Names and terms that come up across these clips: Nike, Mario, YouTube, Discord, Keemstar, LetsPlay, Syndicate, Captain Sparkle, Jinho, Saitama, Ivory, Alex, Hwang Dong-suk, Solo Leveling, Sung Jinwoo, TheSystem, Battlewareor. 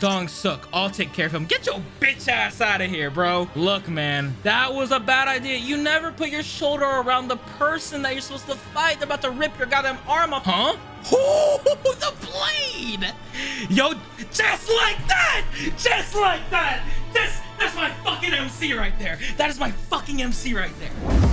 Dong-suk. I'll take care of him. Get your bitch ass out of here, bro. Look, man, that was a bad idea. You never put your shoulder around the person that you're supposed to fight. They're about to rip your goddamn arm off. Huh? Ooh, the blade! Yo, just like that! Just like that! That's my fucking MC right there. That is my fucking MC right there.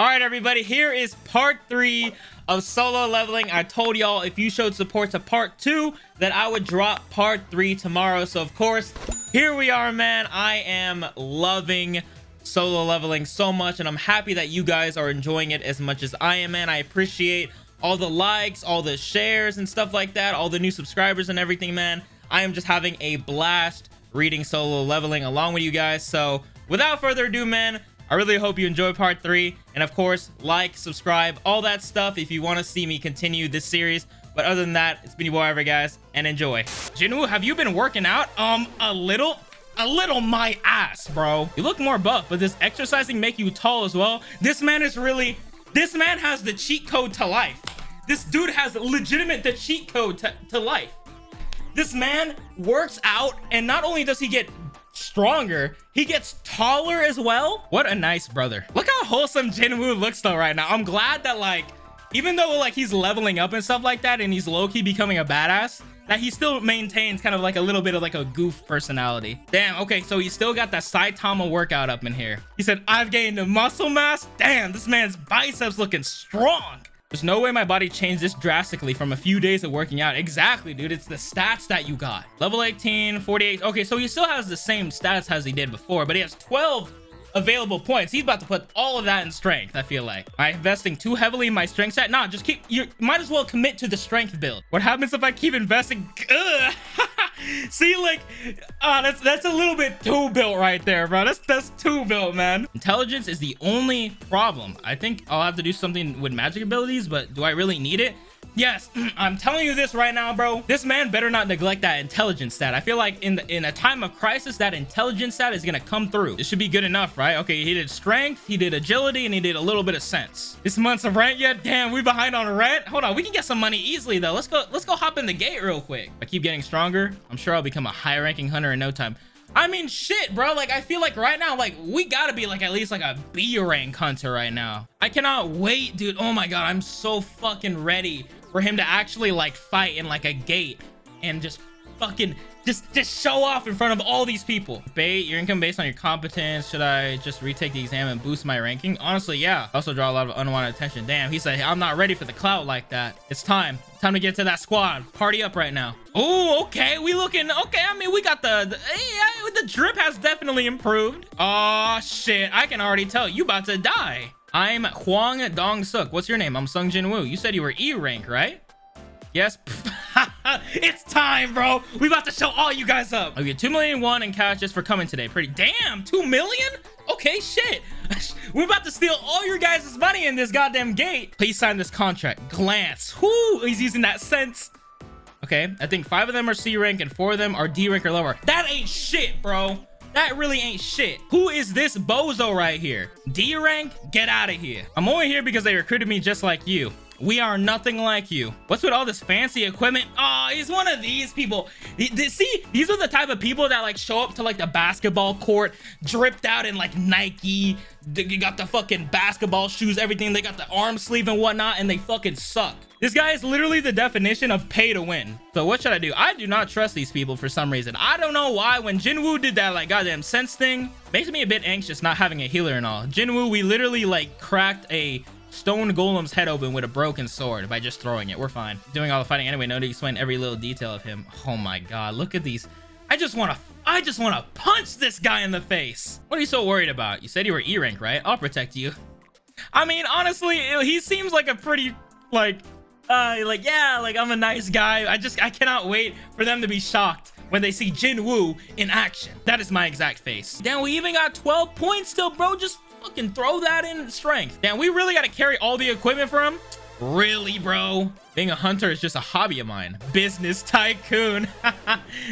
All right, everybody, here is part 3 of Solo Leveling. I told y'all if you showed support to part 2 that I would drop part 3 tomorrow. So of course, here we are, man. I am loving Solo Leveling so much, and I'm happy that you guys are enjoying it as much as I am, man. I appreciate all the likes, all the shares and stuff like that, all the new subscribers and everything, man. I am just having a blast reading Solo Leveling along with you guys. So without further ado, man, I really hope you enjoy part 3, and of course, like, subscribe, all that stuff if you want to see me continue this series. But other than that, it's been your boy Ivory, guys, and enjoy. Jinwoo, have you been working out? A little, my ass, bro. You look more buff, but does exercising make you tall as well? This man has the cheat code to life. This dude has the cheat code to life. This man works out, and not only does he get stronger, he gets taller as well. What a nice brother. Look how wholesome Jinwoo looks though right now. I'm glad that, like, even though like he's leveling up and stuff like that, and he's low-key becoming a badass, that he still maintains kind of like a little bit of like a goof personality. Damn. Okay, so he still got that Saitama workout up in here. He said, I've gained a muscle mass. Damn, this man's biceps looking strong. There's no way my body changed this drastically from a few days of working out. Exactly, dude. It's the stats that you got. Level 18, 48. Okay, so he still has the same stats as he did before, but he has 12 available points. He's about to put all of that in strength, I feel like. Am I investing too heavily in my strength stat? Nah, just keep... You might as well commit to the strength build. What happens if I keep investing? Ugh. See, like, that's a little bit too built right there, bro. That's too built, man. Intelligence is the only problem. I think I'll have to do something with magic abilities, but do I really need it? Yes, I'm telling you this right now, bro. This man better not neglect that intelligence stat. I feel like in a time of crisis, that intelligence stat is gonna come through. It should be good enough, right? Okay, he did strength, he did agility, and he did a little bit of sense. This month's of rent yet? Damn, we behind on rent. Hold on, we can get some money easily though. Let's go hop in the gate real quick. I keep getting stronger. I'm sure I'll become a high-ranking hunter in no time. I mean, shit, bro. Like, I feel like right now, like, we gotta be like at least like a B rank hunter right now. I cannot wait, dude. Oh my God, I'm so fucking ready for him to actually like fight in like a gate and just fucking just show off in front of all these people. Bait your income based on your competence. Should I just retake the exam and boost my ranking? Honestly, yeah. I also draw a lot of unwanted attention. Damn, he said, I'm not ready for the clout like that. It's time. Time to get to that squad. Party up right now. Oh, okay. We looking okay. I mean, we got the drip has definitely improved. Oh shit, I can already tell you about to die. I'm Hwang Dong-suk. What's your name? I'm Sung Jinwoo. You said you were E rank, right? Yes. It's time, bro. We about to show all you guys up. Okay, 2,000,001 in cash just for coming today. Pretty damn 2 million. Okay, shit. We're about to steal all your guys' money in this goddamn gate. Please sign this contract. Glance. Whoo, he's using that sense. Okay, I think 5 of them are C rank and 4 of them are D rank or lower. That ain't shit, bro. That really ain't shit. Who is this bozo right here? D rank? Get out of here. I'm only here because they recruited me just like you. We are nothing like you. What's with all this fancy equipment? Oh, he's one of these people. See, these are the type of people that like show up to like the basketball court dripped out in like Nike. They got the fucking basketball shoes, everything. They got the arm sleeve and whatnot, and they fucking suck. This guy is literally the definition of pay to win. So what should I do? I do not trust these people for some reason. I don't know why. When Jinwoo did that like goddamn sense thing, makes me a bit anxious not having a healer and all. Jinwoo, we literally like cracked a stone golem's head open with a broken sword by just throwing it. We're fine. Doing all the fighting anyway. No need to explain every little detail of him. Oh my God, look at these. I just want to punch this guy in the face. What are you so worried about? You said you were E rank, right? I'll protect you. I mean, honestly, he seems like a pretty like yeah, like I'm a nice guy. I cannot wait for them to be shocked when they see Jinwoo in action. That is my exact face. Damn, we even got 12 points still, bro. Just fucking throw that in strength. Damn, we really got to carry all the equipment for him? Really, bro? Being a hunter is just a hobby of mine. Business tycoon.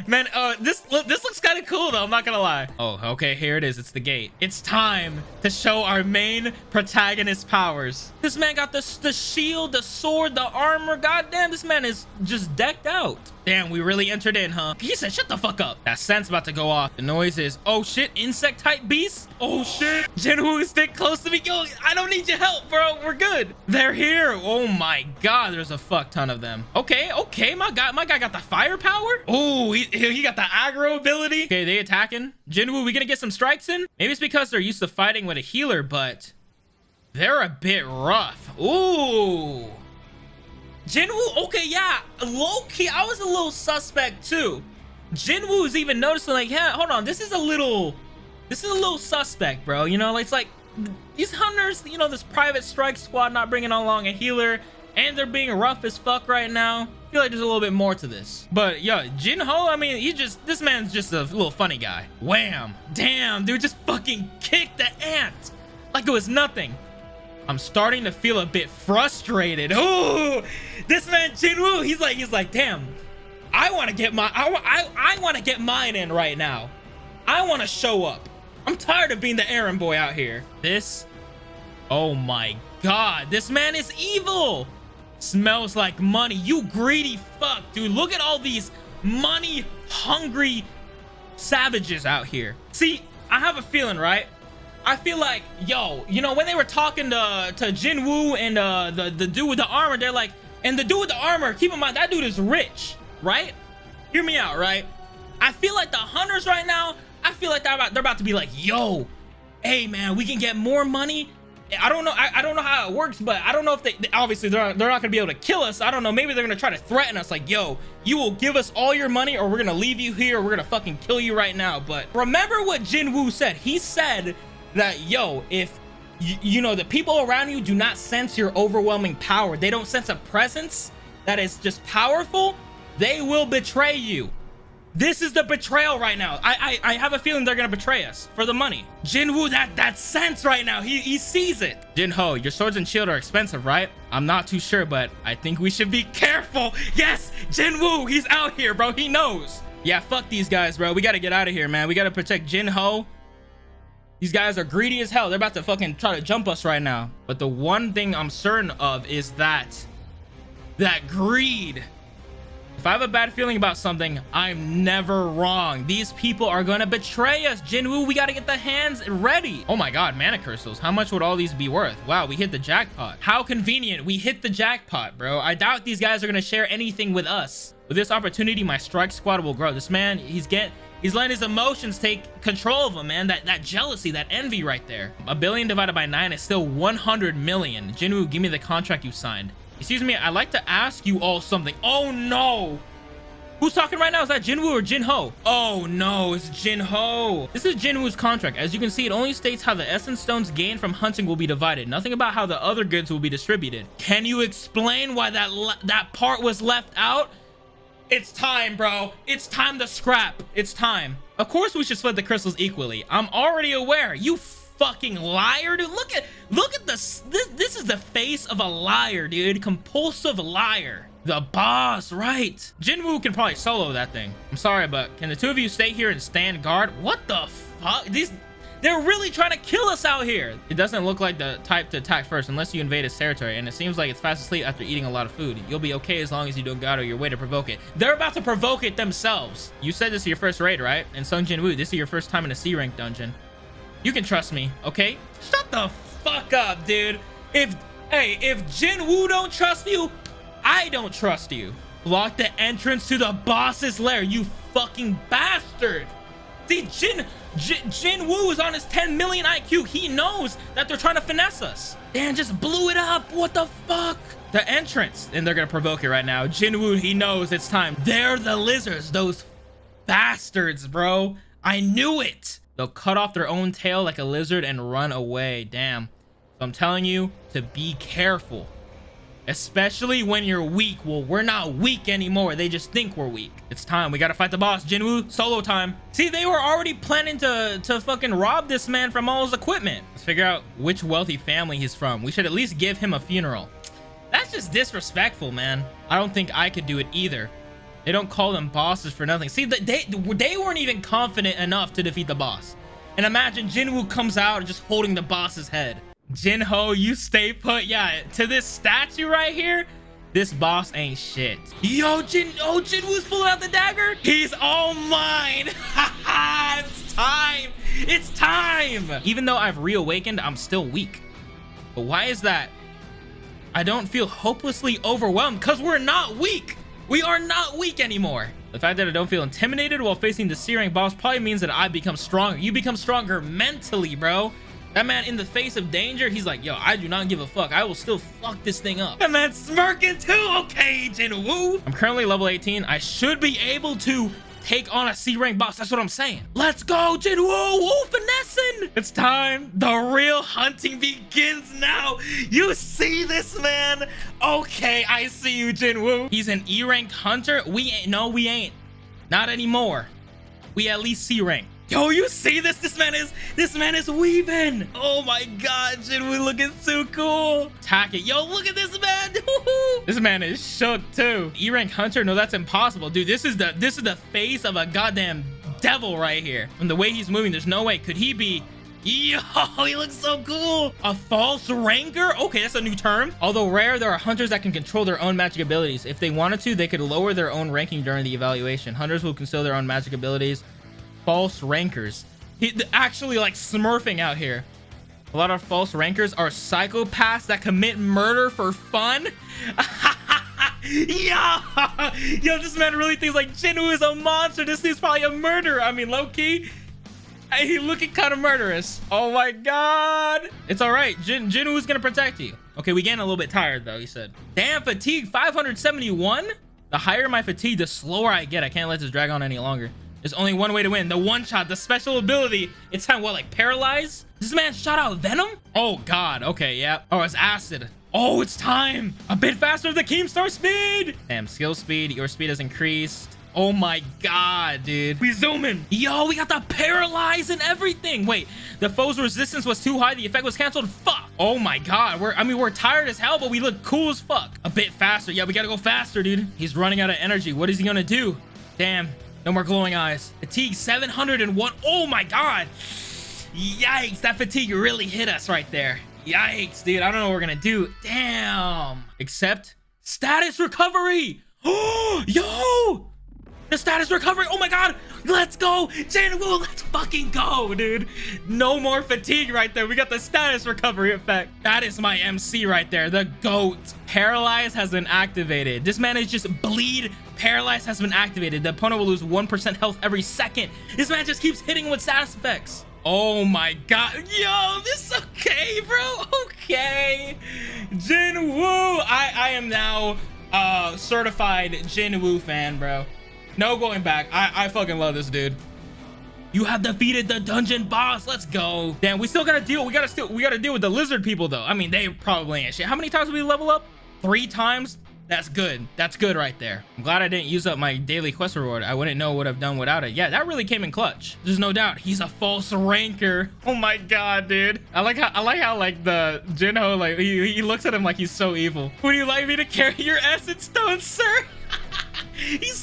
Man, this looks kind of cool, though. I'm not going to lie. Oh, okay. Here it is. It's the gate. It's time to show our main protagonist powers. This man got the shield, the sword, the armor. Goddamn, this man is just decked out. Damn, we really entered in, huh? He said, shut the fuck up. That scent's about to go off. The noise is, oh, shit, insect-type beast. Oh, shit. Jinwoo, stick close to me. Yo, I don't need your help, bro. We're good. They're here. Oh, my God. There's a fuck ton of them. Okay, my guy got the firepower. Oh, he got the aggro ability. Okay, they attacking. Jinwoo, we gonna get some strikes in? Maybe it's because they're used to fighting with a healer, but they're a bit rough. Ooh. Jinwoo, okay, yeah. Low-key, I was a little suspect too. Jinwoo is even noticing, like, yeah, hold on, this is a little suspect, bro. You know, it's like these hunters, you know, this private strike squad not bringing along a healer, and they're being rough as fuck right now. I feel like there's a little bit more to this. But yeah, Jinho, I mean, this man's just a little funny guy. Wham! Damn, dude, just fucking kicked the ant like it was nothing. I'm starting to feel a bit frustrated. Ooh, this man Jinwoo, he's like, damn, I want to get mine in right now. I want to show up. I'm tired of being the errand boy out here. This, oh my God, this man is evil. Smells like money. You greedy fuck, dude. Look at all these money hungry savages out here. See, I have a feeling, right? I feel like, yo, you know, when they were talking to Jinwoo and the dude with the armor, they're like, and the dude with the armor, keep in mind, that dude is rich, right? Hear me out, right? I feel like the hunters right now, I feel like they're about to be like, yo, hey, man, we can get more money. I don't know. I don't know how it works, but I don't know if they obviously they're not going to be able to kill us. I don't know. Maybe they're going to try to threaten us like, yo, you will give us all your money or we're going to leave you here. Or we're going to fucking kill you right now. But remember what Jinwoo said. He said that, yo, if you know, the people around you do not sense your overwhelming power, they don't sense a presence that is just powerful, they will betray you. This is the betrayal right now. I have a feeling they're gonna betray us for the money. Jinwoo, that sense right now, he sees it. Jinho, your swords and shield are expensive, right? I'm not too sure, but I think we should be careful. Yes, Jinwoo, he's out here, bro. He knows. Yeah, fuck these guys, bro. We gotta get out of here, man. We gotta protect Jinho. These guys are greedy as hell. They're about to fucking try to jump us right now. But the one thing I'm certain of is that greed. If I have a bad feeling about something, I'm never wrong. These people are gonna betray us. Jinwoo, we gotta get the hands ready. Oh my God, mana crystals. How much would all these be worth? Wow, we hit the jackpot. How convenient. We hit the jackpot, bro. I doubt these guys are gonna share anything with us. With this opportunity, my strike squad will grow. This man, he's letting his emotions take control of him, man. That jealousy, that envy right there. 1 billion divided by 9 is still 100 million. Jinwoo, give me the contract you signed. Excuse me, I'd like to ask you all something. Oh, no. Who's talking right now? Is that Jinwoo or Jinho? Oh, no, it's Jinho. This is Jinwoo's contract. As you can see, it only states how the essence stones gained from hunting will be divided. Nothing about how the other goods will be distributed. Can you explain why that part was left out? It's time, bro. It's time to scrap. It's time. Of course, we should split the crystals equally. I'm already aware. You fucking liar, dude. Look at this is the face of a liar, dude. Compulsive liar. The boss, right? Jinwoo can probably solo that thing. I'm sorry, but can the two of you stay here and stand guard? What the fuck? They're really trying to kill us out here. It doesn't look like the type to attack first unless you invade its territory, and it seems like it's fast asleep after eating a lot of food. You'll be okay as long as you don't go out of your way to provoke it. They're about to provoke it themselves. You said this is your first raid, right? And Sung Jinwoo, this is your first time in a C-rank dungeon. You can trust me, okay? Shut the fuck up, dude. If Jinwoo don't trust you, I don't trust you. Block the entrance to the boss's lair, you fucking bastard. See, Jinwoo is on his 10 million IQ. He knows that they're trying to finesse us. Dan just blew it up. What the fuck? The entrance, and they're gonna provoke it right now. Jinwoo, he knows it's time. They're the lizards, those bastards, bro. I knew it. They'll cut off their own tail like a lizard and run away. Damn. So I'm telling you to be careful, especially when you're weak. Well, we're not weak anymore. They just think we're weak. It's time. We got to fight the boss. Jinwoo, solo time. See, they were already planning to fucking rob this man from all his equipment. Let's figure out which wealthy family he's from. We should at least give him a funeral. That That's just disrespectful, man. I don't think I could do it either. They don't call them bosses for nothing. See, they weren't even confident enough to defeat the boss. And imagine Jinwoo comes out just holding the boss's head. Jinho, you stay put. Yeah, to this statue right here, this boss ain't shit. Yo, Jinwoo's pulling out the dagger. He's all mine. It's time. It's time. Even though I've reawakened, I'm still weak. But why is that? I don't feel hopelessly overwhelmed because we're not weak. We are not weak anymore. The fact that I don't feel intimidated while facing the C-rank boss probably means that I become stronger. You become stronger mentally, bro. That man, in the face of danger, he's like, yo, I do not give a fuck. I will still fuck this thing up. That man's smirking too. Okay, Jinwoo. I'm currently level 18. I should be able to take on a C-rank boss. That's what I'm saying. Let's go, Jinwoo. Woo, finessing. It's time. The real hunting begins now. You see this, man? Okay, I see you, Jinwoo. He's an E-rank hunter. We ain't. No, we ain't. Not anymore. We at least C-rank. Yo, you see this? This man is weaving. Oh my God, Jinwoo looking so cool. Attack it. Yo, look at this man. This man is shook too. E-rank hunter? No, that's impossible, dude. This is the face of a goddamn devil right here. From the way he's moving, there's no way. Could he be? Yo, he looks so cool. A false ranker? Okay, that's a new term. Although rare, there are hunters that can control their own magic abilities. If they wanted to, they could lower their own ranking during the evaluation. Hunters will conceal their own magic abilities. False rankers. He actually like smurfing out here. A lot of false rankers are psychopaths that commit murder for fun. Yo, this man really thinks like Jinwoo is a monster. This dude's probably a murderer. I mean, low-key, he looking kind of murderous. Oh my God. It's all right. Jinwoo's gonna protect you. Okay, we getting a little bit tired though, he said. Damn, fatigue 571. The higher my fatigue, the slower I get. I can't let this drag on any longer. There's only one way to win. The one shot, the special ability. It's time, what, like paralyze? This man shot out venom? Oh God, okay, yeah. Oh, it's acid. Oh, it's time. A bit faster of the Keemstar speed. Damn, skill speed, your speed has increased. Oh my God, dude. We zoom in. Yo, we got the paralyze and everything. Wait, the foe's resistance was too high. The effect was canceled. Fuck. Oh my God. I mean, we're tired as hell, but we look cool as fuck. A bit faster. Yeah, we gotta go faster, dude. He's running out of energy. What is he gonna do? Damn. No more glowing eyes. Fatigue 701. Oh my God. Yikes. That fatigue really hit us right there. Yikes, dude. I don't know what we're going to do. Damn. Except status recovery. Oh, yo. The status recovery. Oh my God. Let's go. Jinwoo, let's fucking go, dude. No more fatigue right there. We got the status recovery effect. That is my MC right there. The GOAT. Paralyze has been activated. This man is just bleed. Paralyze has been activated. The opponent will lose 1% health every second. This man just keeps hitting with status effects. Oh my God. Yo, this is okay, bro. Okay. Jinwoo. I am now certified Jinwoo fan, bro. No going back. I fucking love this dude. You have defeated the dungeon boss. Let's go. Damn, we still gotta deal. We gotta deal with the lizard people though. I mean, they probably ain't shit. How many times did we level up? 3 times? That's good. That's good right there. I'm glad I didn't use up my daily quest reward. I wouldn't know what I've done without it. Yeah, that really came in clutch. There's no doubt. He's a false ranker. Oh my God, dude. I like how like the Jinho, like he looks at him like he's so evil. Would you like me to carry your essence stone, sir? He's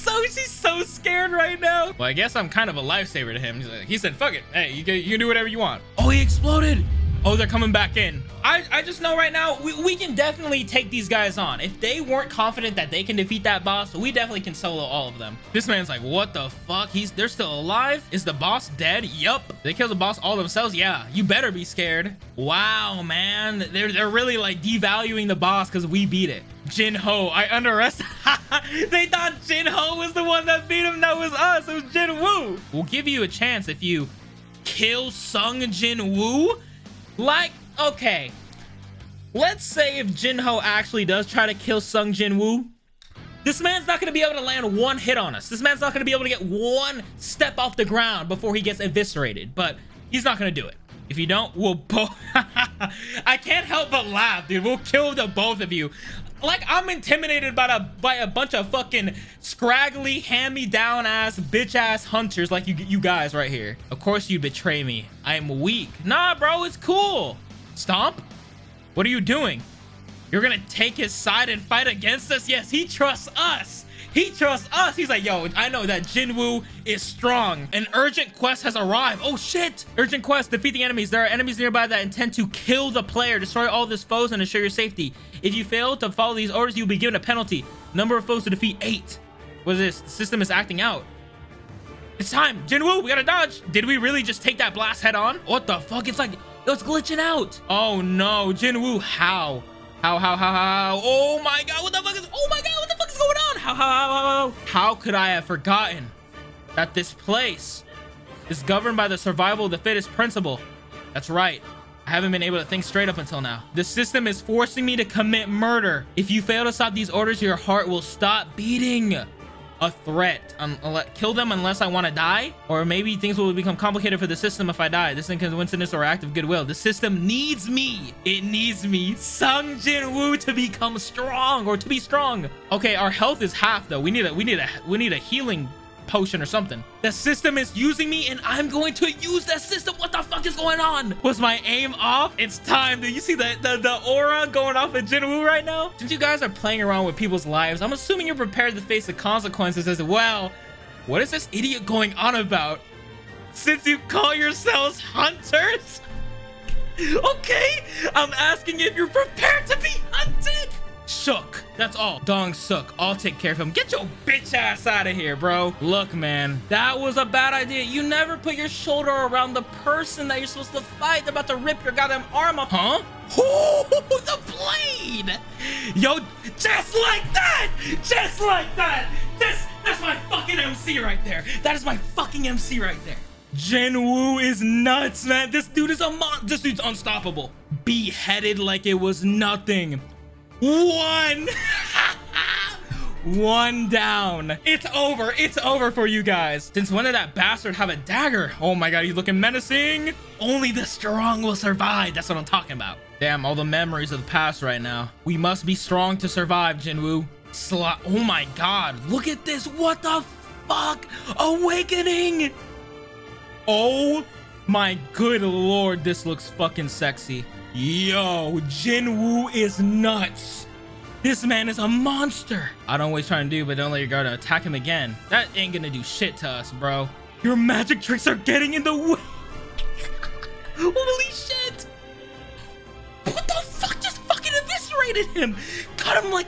so scared right now. Well, I guess I'm kind of a lifesaver to him. He's like, he said, fuck it. Hey, you can do whatever you want. Oh, he exploded. Oh, they're coming back in. I just know right now, we can definitely take these guys on. If they weren't confident that they can defeat that boss, we definitely can solo all of them. This man's like, what the fuck? They're still alive? Is the boss dead? Yup. They kill the boss all themselves? Yeah, you better be scared. Wow, man. They're really like devaluing the boss because we beat it. Jinho, I underestimated. They thought Jinho was the one that beat him. That was us. It was Jinwoo. We'll give you a chance if you kill Sung Jinwoo. Like, okay, let's say if Jinho actually does try to kill Sung Jinwoo, this man's not going to be able to land one hit on us. This man's not going to be able to get one step off the ground before he gets eviscerated, but he's not going to do it. If you don't, we'll both... I can't help but laugh, dude. We'll kill the both of you. Like, I'm intimidated by a bunch of fucking scraggly, hand-me-down ass, bitch-ass hunters like you guys right here. Of course you betray me. I'm weak. Nah, bro, it's cool. Stomp? What are you doing? You're gonna take his side and fight against us? Yes, he trusts us. He trusts us. He's like, yo, I know that Jinwoo is strong. An urgent quest has arrived. Oh, shit. Urgent quest, defeating enemies. There are enemies nearby that intend to kill the player. Destroy all of his foes and ensure your safety. If you fail to follow these orders, you'll be given a penalty. Number of foes to defeat, 8. What is this? The system is acting out. It's time. Jinwoo, we gotta dodge. Did we really just take that blast head on? What the fuck? It's like, it's glitching out. Oh, no. Jinwoo, how? How? Oh, my God. What the fuck is... Oh, my God. What the fuck is going on? How? How could I have forgotten that this place is governed by the survival of the fittest principle? That's right. I haven't been able to think straight up until now. The system is forcing me to commit murder. If you fail to stop these orders, your heart will stop beating. A threat. Kill them unless I want to die, or maybe things will become complicated for the system if I die. This is coincidence or act of goodwill. The system needs me. It needs me, Sung Jinwoo, to become strong, or to be strong. Okay, our health is half though. We need a healing potion or something. The system is using me, and I'm going to use that system. What the fuck is going on? Was my aim off? It's time. Do you see the aura going off of Jinwoo right now? Since you guys are playing around with people's lives, I'm assuming you're prepared to face the consequences as well. What is this idiot going on about? Since you call yourselves hunters? Okay, I'm asking if you're prepared to be hunted. Shook, that's all. Dong-suk, I'll take care of him. Get your bitch ass out of here, bro. Look, man, that was a bad idea. You never put your shoulder around the person that you're supposed to fight. They're about to rip your goddamn arm off. Huh? Oh, the blade! Yo, just like that! Just like that! That's my fucking MC right there. That is my fucking MC right there. Jinwoo is nuts, man. This dude is a monster. This dude's unstoppable. Beheaded like it was nothing. One down. It's over. It's over for you guys. Since when did that bastard have a dagger? Oh my God, he's looking menacing. Only the strong will survive. That's what I'm talking about. Damn, all the memories of the past right now. We must be strong to survive, Jinwoo. Oh my God, look at this. What the fuck? Awakening. Oh my good Lord, this looks fucking sexy. Yo, Jinwoo is nuts. This man is a monster. I don't always try to do, but don't let your guard attack him again. That ain't gonna do shit to us, bro. Your magic tricks are getting in the way. Holy shit. What the fuck? Just fucking eviscerated him. Cut him like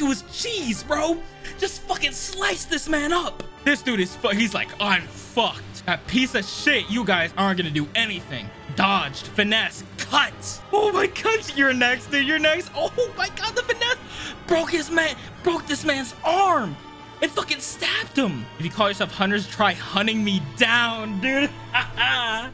it was cheese, bro. Just fucking slice this man up. This dude is he's like, I'm fucked. That piece of shit, you guys aren't gonna do anything. Dodged, finesse, cut. Oh my God, you're next, dude. You're next. Oh my God, the finesse broke this man's arm. It fucking stabbed him. If you call yourself hunters, try hunting me down, dude.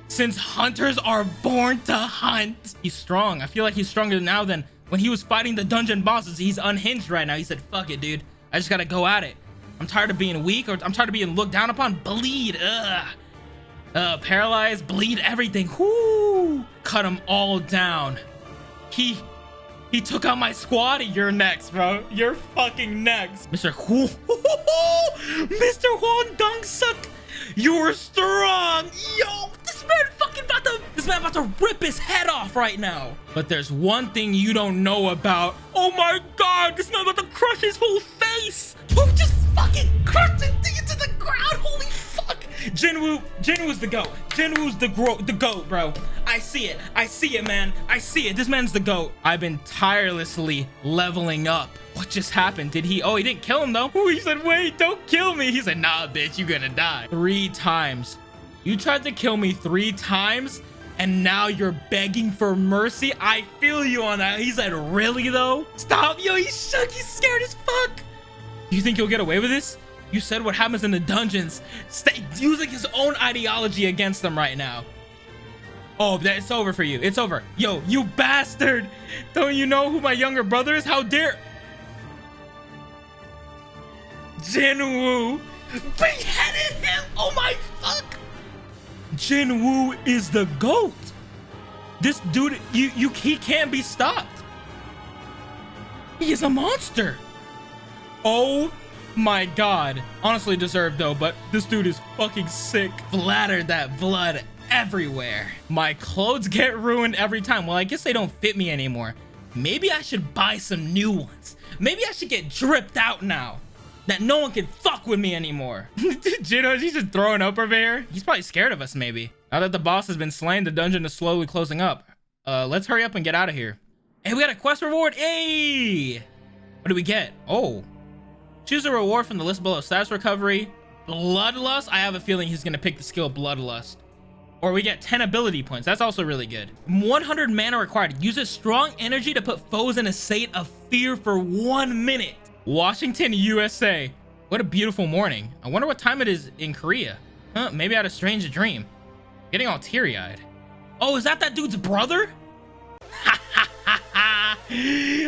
Since hunters are born to hunt. He's strong. I feel like he's stronger now than when he was fighting the dungeon bosses. He's unhinged right now. He said, fuck it, dude. I just gotta go at it. I'm tired of being weak, or I'm tired of being looked down upon. Bleed. Ugh. Paralyzed, bleed, everything. Whoo! Cut them all down. He took out my squad. You're next, bro. You're fucking next. Mr. Hwang Dong-suk, you're strong. Yo, this man about to rip his head off right now. But there's one thing you don't know about. Oh my God, this man about to crush his whole face. Who just fucking crushed it into the ground? Holy shit. Jinwoo's the GOAT. Jinwoo's the GOAT, bro. I see it. I see it, man. I see it. This man's the GOAT. I've been tirelessly leveling up. What just happened? Did he? Oh, he didn't kill him, though. Ooh, he said, wait, don't kill me. He said, nah, bitch, you're gonna die. 3 times. You tried to kill me 3 times, and now you're begging for mercy? I feel you on that. He said, really, though? Stop. Yo, he's shook. He's scared as fuck. You think you'll get away with this? You said what happens in the dungeons. Stay using his own ideology against them right now. Oh, it's over for you. It's over. Yo, you bastard. Don't you know who my younger brother is? How dare... Jinwoo. Beheaded him. Oh my fuck. Jinwoo is the GOAT. This dude, he can't be stopped. He is a monster. Oh my God. Honestly deserved though, but this dude is fucking sick. Splattered that blood everywhere. My clothes get ruined every time. Well, I guess they don't fit me anymore. Maybe I should buy some new ones. Maybe I should get dripped out now. That no one can fuck with me anymore. Jinho, he's just throwing up over here. He's probably scared of us, maybe. Now that the boss has been slain, the dungeon is slowly closing up. Let's hurry up and get out of here. Hey, we got a quest reward. Hey! What do we get? Oh. Choose a reward from the list below. Status recovery. Bloodlust. I have a feeling he's going to pick the skill Bloodlust. Or we get 10 ability points. That's also really good. 100 mana required. Uses strong energy to put foes in a state of fear for 1 minute. Washington, USA. What a beautiful morning. I wonder what time it is in Korea. Huh, maybe I had a strange dream. Getting all teary-eyed. Oh, is that dude's brother? Ha ha ha ha.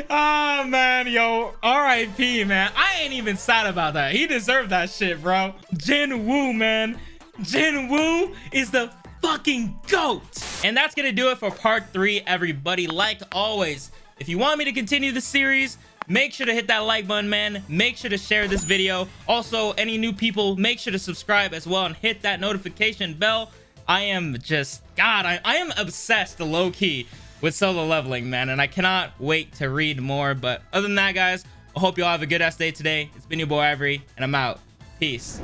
Ah, man, yo. R.I.P., man. I ain't even sad about that. He deserved that shit, bro. Jinwoo, man. Jinwoo is the fucking goat. And that's gonna do it for part 3, everybody. Like always, if you want me to continue the series, make sure to hit that like button, man. Make sure to share this video. Also, any new people, make sure to subscribe as well and hit that notification bell. I am just, God, I am obsessed, low-key, with Solo Leveling, man, and I cannot wait to read more. But other than that, guys, I hope you all have a good ass day today. It's been your boy Ivory, and I'm out. Peace.